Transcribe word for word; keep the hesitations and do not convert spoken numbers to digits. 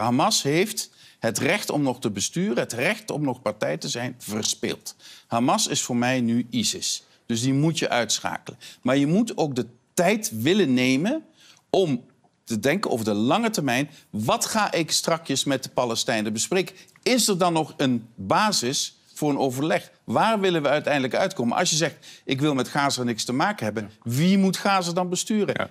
Hamas heeft het recht om nog te besturen, het recht om nog partij te zijn, verspeeld. Hamas is voor mij nu ISIS. Dus die moet je uitschakelen. Maar je moet ook de tijd willen nemen om te denken over de lange termijn. Wat ga ik strakjes met de Palestijnen bespreken? Is er dan nog een basis voor een overleg? Waar willen we uiteindelijk uitkomen? Als je zegt, ik wil met Gaza niks te maken hebben, wie moet Gaza dan besturen? Ja.